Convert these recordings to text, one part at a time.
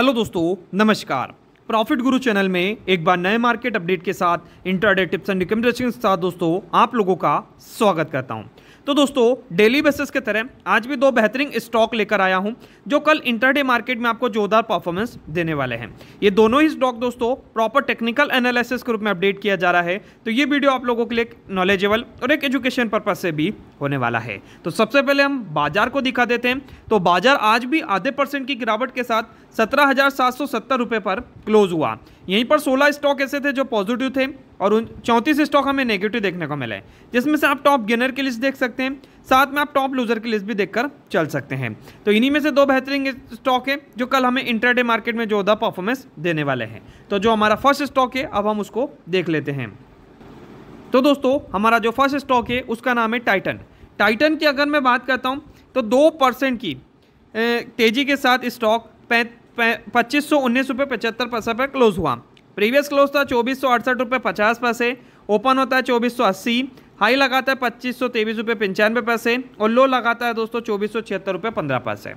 Hello दोस्तों नमस्कार। Profit गुरु channel में एक बार नए मार्केट अपडेट के साथ इंट्राडे टिप्स एंड रिकमेंडेशन के साथ दोस्तों आप लोगों का स्वागत करता हूं। तो दोस्तों डेली बेसिस के तरह आज भी दो बेहतरीन स्टॉक लेकर आया हूं जो कल इंट्राडे मार्केट में आपको जोरदार परफॉर्मेंस देने वाले हैं। ये दोनों ही स्टॉक दोस्तों प्रॉपर टेक्निकल एनालिसिस के रूप में अपडेट किया जा रहा है, तो ये वीडियो आप लोगों के लिए नॉलेजेबल और एक एजुकेशन पर्पज से भी होने वाला है। तो सबसे पहले हम बाजार को दिखा देते हैं। तो बाजार आज भी आधे % की गिरावट के साथ 17,770 रुपये पर क्लोज हुआ। यहीं पर 16 स्टॉक ऐसे थे जो पॉजिटिव थे और 34 स्टॉक हमें नेगेटिव देखने को मिले, जिसमें से आप टॉप गेनर की लिस्ट देख सकते हैं, साथ में आप टॉप लूजर की लिस्ट भी देखकर चल सकते हैं। तो इन्हीं में से दो बेहतरीन स्टॉक है जो कल हमें इंट्राडे मार्केट में जोरदार परफॉर्मेंस देने वाले हैं। तो जो हमारा फर्स्ट स्टॉक है अब हम उसको देख लेते हैं। तो दोस्तों हमारा जो फर्स्ट स्टॉक है उसका नाम है टाइटन। टाइटन की अगर मैं बात करता हूँ तो 2% की तेजी के साथ स्टॉक 2519.75 पर क्लोज हुआ। प्रीवियस क्लोज था 2468.50, ओपन होता है 2480, हाई लगाता है 2523.95 और लो लगाता है दोस्तों 2476.15।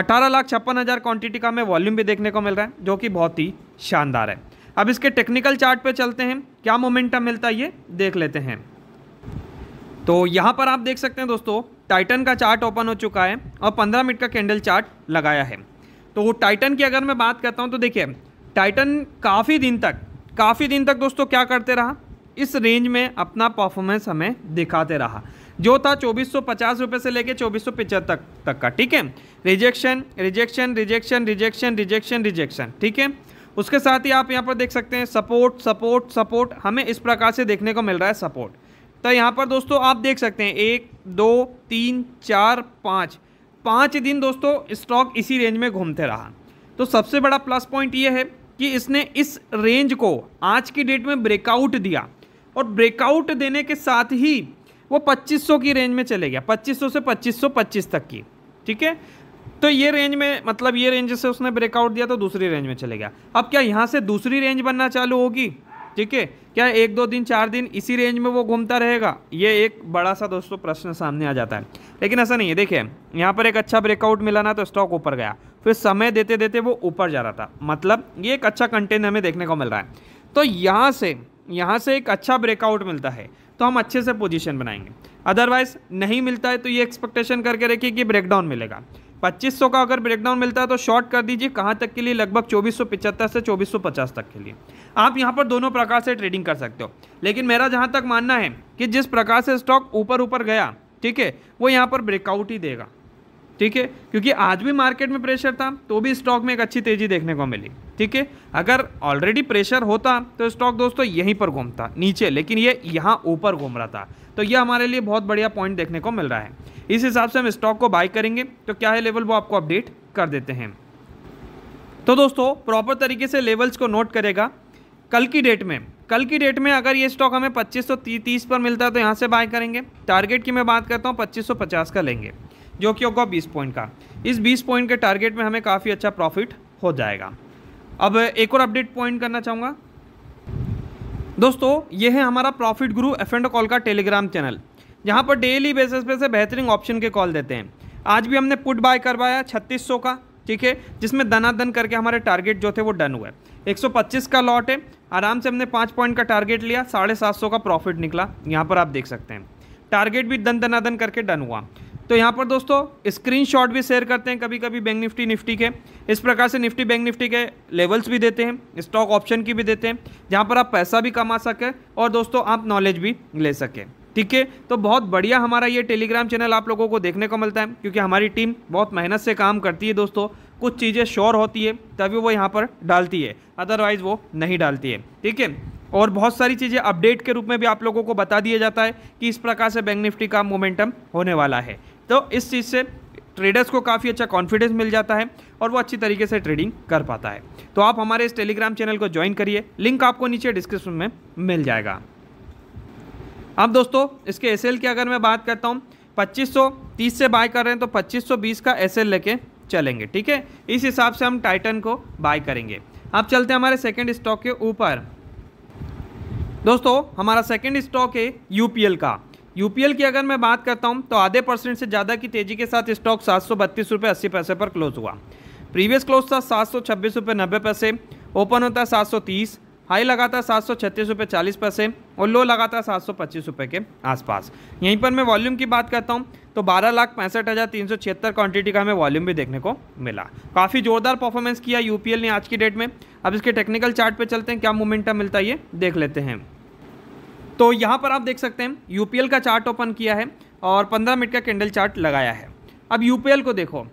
18,56,000 क्वांटिटी का हमें वॉल्यूम भी देखने को मिल रहा है जो कि बहुत ही शानदार है। अब इसके टेक्निकल चार्ट पे चलते हैं, क्या मोमेंटम मिलता है ये देख लेते हैं। तो यहाँ पर आप देख सकते हैं दोस्तों टाइटन का चार्ट ओपन हो चुका है और 15 मिनट का कैंडल चार्ट लगाया है। तो टाइटन की अगर मैं बात करता हूँ तो देखिए टाइटन काफ़ी दिन तक दोस्तों क्या करते रहा, इस रेंज में अपना परफॉर्मेंस हमें दिखाते रहा जो था 2450 रुपये से लेके 2475 तक का। ठीक है, रिजेक्शन, ठीक है। उसके साथ ही आप यहाँ पर देख सकते हैं सपोर्ट हमें इस प्रकार से देखने को मिल रहा है सपोर्ट। तो यहाँ पर दोस्तों आप देख सकते हैं 1, 2, 3, 4, 5 दिन दोस्तों स्टॉक इसी रेंज में घूमते रहा। तो सबसे बड़ा प्लस पॉइंट ये है कि इसने इस रेंज को आज की डेट में ब्रेकआउट दिया और ब्रेकआउट देने के साथ ही वो 2500 की रेंज में चले गया, 2500 से 2525 तक की। ठीक है, तो ये रेंज में मतलब ये रेंज से उसने ब्रेकआउट दिया तो दूसरी रेंज में चले गया। अब क्या यहाँ से दूसरी रेंज बनना चालू होगी? ठीक है, क्या 1, 2 दिन, 4 दिन इसी रेंज में वो घूमता रहेगा? ये एक बड़ा सा दोस्तों प्रश्न सामने आ जाता है, लेकिन ऐसा नहीं है। देखिए यहाँ पर एक अच्छा ब्रेकआउट मिला ना तो स्टॉक ऊपर गया, फिर समय देते देते वो ऊपर जा रहा था, मतलब ये एक अच्छा कंटेंट हमें देखने को मिल रहा है। तो यहाँ से एक अच्छा ब्रेकआउट मिलता है तो हम अच्छे से पोजीशन बनाएंगे, अदरवाइज नहीं मिलता है तो ये एक्सपेक्टेशन करके रखिए कि ब्रेकडाउन मिलेगा। 2500 का अगर ब्रेकडाउन मिलता है तो शॉर्ट कर दीजिए। कहाँ तक के लिए? लगभग 2475 से 2450 तक के लिए। आप यहाँ पर दोनों प्रकार से ट्रेडिंग कर सकते हो, लेकिन मेरा जहाँ तक मानना है कि जिस प्रकार से स्टॉक ऊपर गया, ठीक है, वो यहाँ पर ब्रेकआउट ही देगा। ठीक है, क्योंकि आज भी मार्केट में प्रेशर था तो भी स्टॉक में एक अच्छी तेज़ी देखने को मिली। ठीक है, अगर ऑलरेडी प्रेशर होता तो स्टॉक दोस्तों यहीं पर घूमता नीचे, लेकिन ये यहाँ ऊपर घूम रहा था। तो ये हमारे लिए बहुत बढ़िया पॉइंट देखने को मिल रहा है। इस हिसाब से हम स्टॉक को बाई करेंगे तो क्या है लेवल वो आपको अपडेट कर देते हैं। तो दोस्तों प्रॉपर तरीके से लेवल्स को नोट करेगा। कल की डेट में अगर ये स्टॉक हमें 2530 पर मिलता है तो यहाँ से बाय करेंगे। टारगेट की मैं बात करता हूँ 2550 का लेंगे जो कि होगा 20 पॉइंट का। इस 20 पॉइंट के टारगेट में हमें काफ़ी अच्छा प्रॉफिट हो जाएगा। अब एक और अपडेट पॉइंट करना चाहूँगा दोस्तों, ये है हमारा प्रॉफिट गुरु F&O कॉल का टेलीग्राम चैनल, जहाँ पर डेली बेसिस पे से बेहतरीन ऑप्शन के कॉल देते हैं। आज भी हमने पुट बाय करवाया 3600 का, ठीक है, जिसमें दनादन करके हमारे टारगेट जो थे वो डन हुए। 125 का लॉट है, आराम से हमने 5 पॉइंट का टारगेट लिया, 750 का प्रॉफिट निकला। यहाँ पर आप देख सकते हैं टारगेट भी दनादन करके डन हुआ। तो यहाँ पर दोस्तों स्क्रीनशॉट भी शेयर करते हैं कभी कभी बैंक निफ्टी निफ्टी के, इस प्रकार से निफ्टी बैंक निफ्टी के लेवल्स भी देते हैं, स्टॉक ऑप्शन की भी देते हैं, जहाँ पर आप पैसा भी कमा सकें और दोस्तों आप नॉलेज भी ले सकें। ठीक है, तो बहुत बढ़िया हमारा ये टेलीग्राम चैनल आप लोगों को देखने को मिलता है, क्योंकि हमारी टीम बहुत मेहनत से काम करती है दोस्तों। कुछ चीज़ें श्योर होती है तभी वो यहाँ पर डालती है, अदरवाइज़ वो नहीं डालती है। ठीक है, और बहुत सारी चीज़ें अपडेट के रूप में भी आप लोगों को बता दिया जाता है कि इस प्रकार से बैंक निफ्टी का मोमेंटम होने वाला है। तो इस चीज़ से ट्रेडर्स को काफ़ी अच्छा कॉन्फिडेंस मिल जाता है और वो अच्छी तरीके से ट्रेडिंग कर पाता है। तो आप हमारे इस टेलीग्राम चैनल को ज्वाइन करिए, लिंक आपको नीचे डिस्क्रिप्शन में मिल जाएगा। अब दोस्तों इसके एसएल की अगर मैं बात करता हूँ, 2530 से बाय कर रहे हैं तो 2520 का एसएल लेके चलेंगे। ठीक है, इस हिसाब से हम टाइटन को बाय करेंगे। अब चलते हैं हमारे सेकेंड स्टॉक के ऊपर। दोस्तों हमारा सेकेंड स्टॉक है यूपीएल का। यूपीएल की अगर मैं बात करता हूं तो आधे % से ज़्यादा की तेज़ी के साथ स्टॉक 732.80 पर क्लोज हुआ। प्रीवियस क्लोज था 726.90 रुपये, ओपन होता 730, हाई लगा था 736.40 रुपये और लो लगा था 725 रुपये के आसपास। यहीं पर मैं वॉल्यूम की बात करता हूँ तो 12,65,376 क्वांटिटी का हमें वॉल्यूम भी देखने को मिला। काफ़ी ज़ोरदार परफॉर्मेंस किया यूपीएल ने आज की डेट में। अब इसके टेक्निकल चार्ट पे चलते हैं, क्या मोमेंटम मिलता है ये देख लेते हैं। तो यहाँ पर आप देख सकते हैं यूपीएल का चार्ट ओपन किया है और 15 मिनट का कैंडल चार्ट लगाया है। अब यूपीएल को देखो,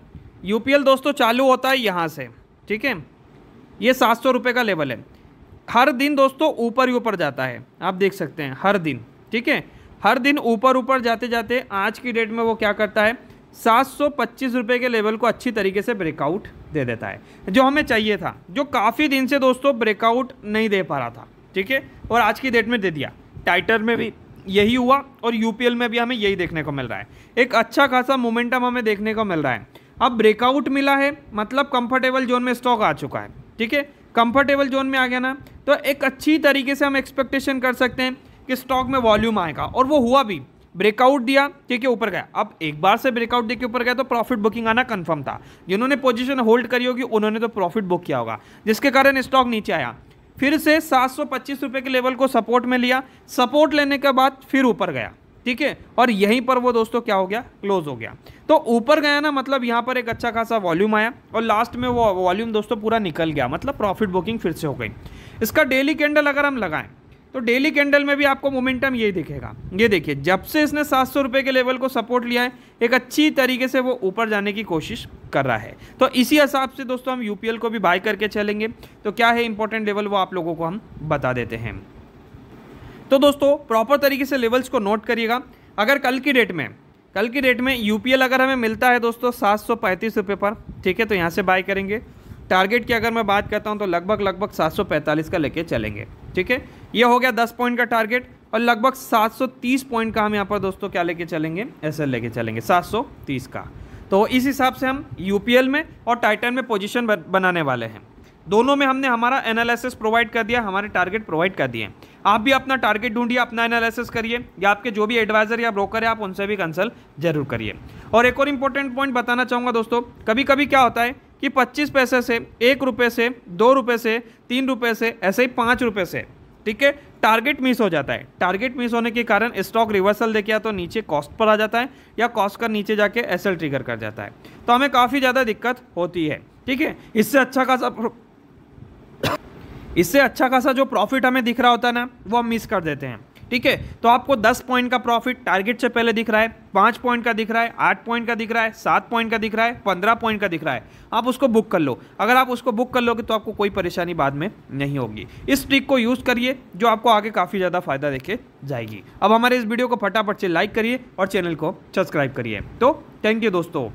यूपीएल दोस्तों चालू होता है यहाँ से, ठीक है, ये 700 रुपये का लेवल है। हर दिन दोस्तों ऊपर ही ऊपर जाता है, आप देख सकते हैं हर दिन, ठीक है, हर दिन ऊपर ऊपर जाते जाते आज की डेट में वो क्या करता है 725 रुपये के लेवल को अच्छी तरीके से ब्रेकआउट दे देता है, जो हमें चाहिए था, जो काफ़ी दिन से दोस्तों ब्रेकआउट नहीं दे पा रहा था, ठीक है, और आज की डेट में दे दिया। टाइटन में भी यही हुआ और यूपीएल में भी हमें यही देखने को मिल रहा है, एक अच्छा खासा मोमेंटम हमें देखने को मिल रहा है। अब ब्रेकआउट मिला है मतलब कंफर्टेबल जोन में स्टॉक आ चुका है, ठीक है, कंफर्टेबल जोन में आ गया ना, तो एक अच्छी तरीके से हम एक्सपेक्टेशन कर सकते हैं कि स्टॉक में वॉल्यूम आएगा, और वो हुआ भी, ब्रेकआउट दिया, ठीक है, ऊपर गया। अब एक बार से ब्रेकआउट देके ऊपर गया तो प्रॉफिट बुकिंग आना कंफर्म था, जिन्होंने पोजीशन होल्ड करी होगी उन्होंने तो प्रॉफिट बुक किया होगा, जिसके कारण स्टॉक नीचे आया, फिर से 725 रुपये के लेवल को सपोर्ट में लिया, सपोर्ट लेने के बाद फिर ऊपर गया, ठीक है, और यहीं पर वो दोस्तों क्या हो गया, क्लोज हो गया। तो ऊपर गया ना मतलब यहाँ पर एक अच्छा खासा वॉल्यूम आया और लास्ट में वो वॉल्यूम दोस्तों पूरा निकल गया, मतलब प्रॉफिट बुकिंग फिर से हो गई। इसका डेली कैंडल अगर हम लगाएं तो डेली कैंडल में भी आपको मोमेंटम यही दिखेगा। ये देखिए, जब से इसने 700 रुपये के लेवल को सपोर्ट लिया है, एक अच्छी तरीके से वो ऊपर जाने की कोशिश कर रहा है। तो इसी हिसाब से दोस्तों हम यूपीएल को भी बाय करके चलेंगे। तो क्या है इंपॉर्टेंट लेवल वो आप लोगों को हम बता देते हैं। तो दोस्तों प्रॉपर तरीके से लेवल्स को नोट करिएगा। अगर कल की डेट में यूपीएल अगर हमें मिलता है दोस्तों 735 रुपये पर, ठीक है, तो यहाँ से बाय करेंगे। टारगेट की अगर मैं बात करता हूँ तो लगभग 745 का लेके चलेंगे, ठीक है, ये हो गया 10 पॉइंट का टारगेट, और लगभग 730 पॉइंट का हम यहाँ पर दोस्तों क्या लेके चलेंगे, ऐसे लेके चलेंगे 730 का। तो इस हिसाब से हम यूपीएल में और टाइटन में पोजीशन बनाने वाले हैं। दोनों में हमने हमारा एनालिसिस प्रोवाइड कर दिया, हमारे टारगेट प्रोवाइड कर दिए। आप भी अपना टारगेट ढूंढिए, अपना एनालिसिस करिए, या आपके जो भी एडवाइजर या ब्रोकर है आप उनसे भी कंसल्ट जरूर करिए। और एक और इम्पोर्टेंट पॉइंट बताना चाहूँगा दोस्तों, कभी कभी क्या होता है कि 25 पैसे से, 1 रुपये से, 2 रुपये से, 3 रुपये से, ऐसे ही 5 रुपये से, ठीक है, टारगेट मिस हो जाता है। टारगेट मिस होने के कारण स्टॉक रिवर्सल देके या तो नीचे कॉस्ट पर आ जाता है या कॉस्ट का नीचे जाके एसएल ट्रिगर कर जाता है, तो हमें काफ़ी ज़्यादा दिक्कत होती है, ठीक है। इससे अच्छा खासा जो प्रॉफिट हमें दिख रहा होता है ना, वो हम मिस कर देते हैं, ठीक है। तो आपको 10 पॉइंट का प्रॉफिट टारगेट से पहले दिख रहा है, 5 पॉइंट का दिख रहा है, 8 पॉइंट का दिख रहा है, 7 पॉइंट का दिख रहा है, 15 पॉइंट का दिख रहा है, आप उसको बुक कर लो। अगर आप उसको बुक कर लोगे तो आपको कोई परेशानी बाद में नहीं होगी। इस ट्रिक को यूज़ करिए जो आपको आगे काफ़ी ज़्यादा फायदा देके जाएगी। अब हमारे इस वीडियो को फटाफट से लाइक करिए और चैनल को सब्सक्राइब करिए। तो थैंक यू दोस्तों।